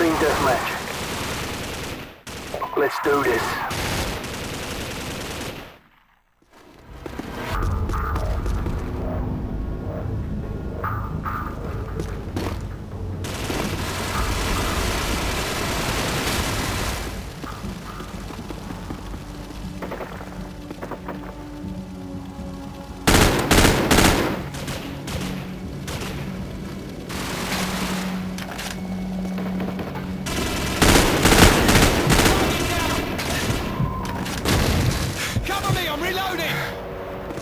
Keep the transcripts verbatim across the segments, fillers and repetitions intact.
Team deathmatch. Let's do this.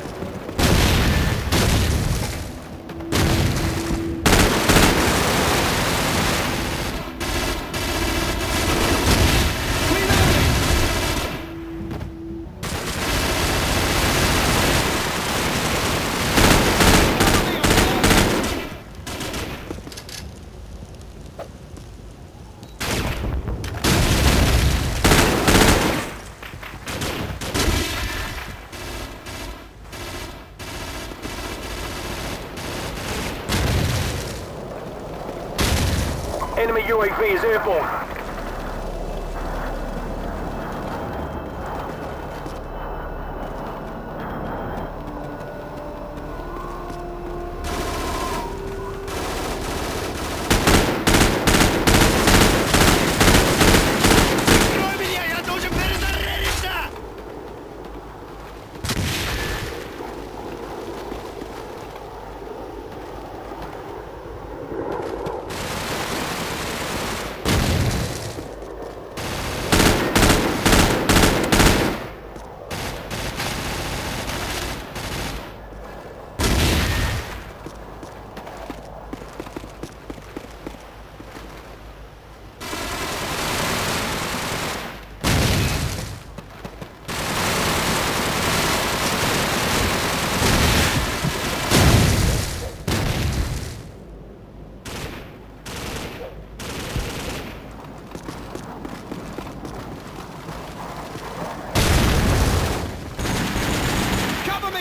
Enemy U A V is airborne.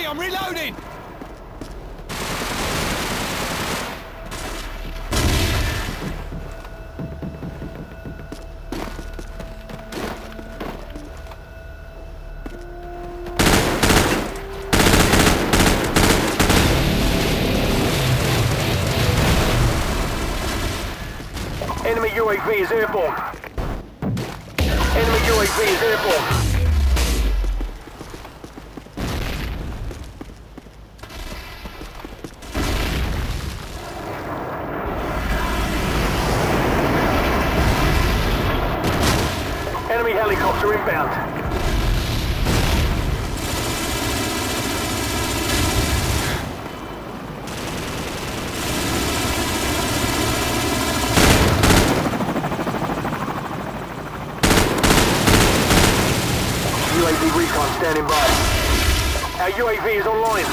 I'm reloading! Enemy U A V is airborne. Enemy U A V is airborne. Helicopter inbound. U A V recon standing by. Our U A V is online.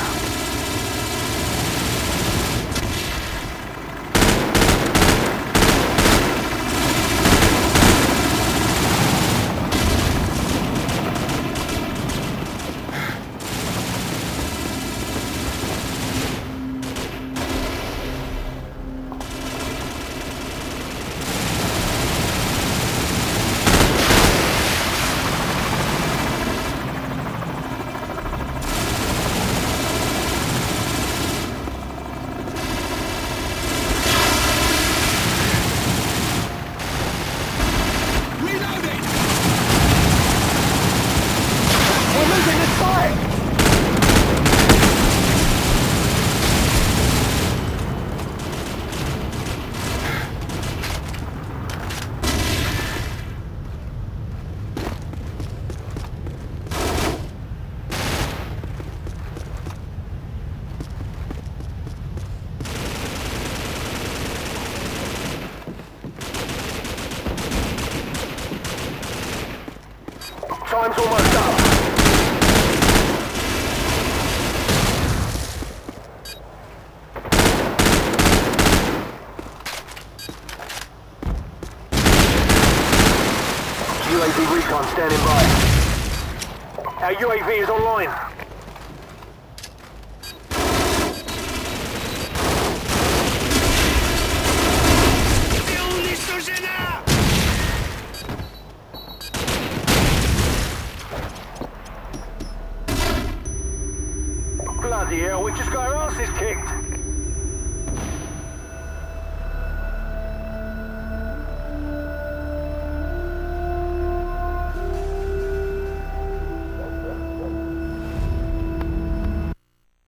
Time's almost up. U A V recon standing by. Our U A V is online.